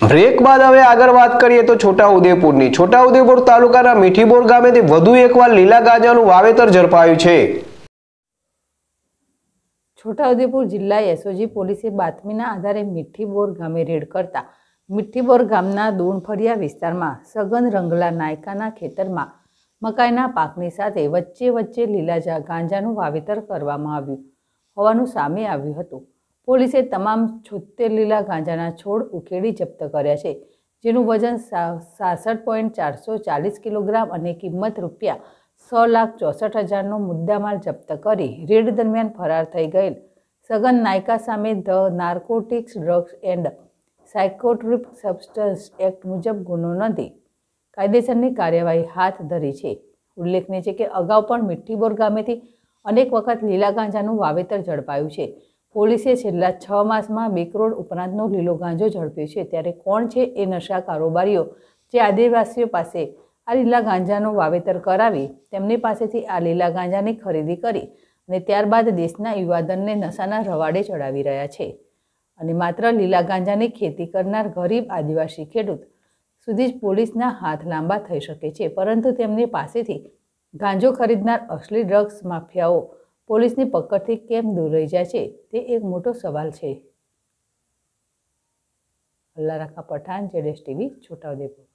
Break बाद हवे आगर बात करिए तो छोटाउदेपुरनी। छोटाउदेपुर तालुकाना मीठीबोर गामेथी વધુ એકવાર લીલા ગાંજાનું વાવેતર ઝડપાયું છે। છોટાઉદેપુર જિલ્લા એસઓજી પોલીસે બાતમીના આધારે મીઠીબોર ગામે રેડ કરતા મીઠીબોર ગામના દોણફળિયા વિસ્તારમાં સઘન રંગલા નાયકાના ખેતરમાં મકાઈના પાકની સાથે વચ્ચે લીલા ગાંજાનું વાવેતર કરવામાં આવ્યું હોવાનું સામે આવ્યું હતું। પોલીસે તમામ 76 લીલા ગાંજાના છોડ ઉકેડી જપ્ત કર્યા છે, જેનું વજન 66.440 કિલોગ્રામ અને કિંમત રૂપિયા 100,64,000નો મુદ્દામાલ જપ્ત કરી રેડ દરમિયાન ફરાર થઈ ગયેલ સઘન નાયકા સામે the narcotics drugs and psychotropic substance act મુજબ ગુનો નોંધી કાયદેસરની કાર્યવાહી હાથ ધરી છે। ઉલ્લેખનીય છે કે અગાઉ પણ મીઠીબોર ગામેથી અનેક વખત લીલા ગાંજાનું વાવેતર ઝડપાયું છે। પોલીસે છેલ્લા 6 માસમાં 2 કરોડ ઉપરાંતનો લીલો ગાંજો ઝડપ્યો છે। ત્યારે કોણ છે એ નશા કારોબારીઓ જે આદિવાસીઓ પાસે આ લીલા ગાંજાનું વાવેતર કરાવી તેમની પાસેથી આ લીલા ગાંજાની ખરીદી કરી અને ત્યારબાદ દેશના યુવાધનને નશાના રવાડે ચડાવી રહ્યા છે અને માત્ર લીલા ગાંજાની ખેતી કરનાર ગરીબ આદિવાસી ખેડૂત સુધી જ પોલીસના હાથ લાંબા થઈ શકે છે, પરંતુ તેમની પાસેથી ગાંજો ખરીદનાર અસલી ડ્રગ્સ માફિયાઓ पुलिस की पकड़ से केम दूर रही जाए ते एक मोटो सवाल है। अल्लाह रखा पठान, ZSTV, छोटाउदेपुर।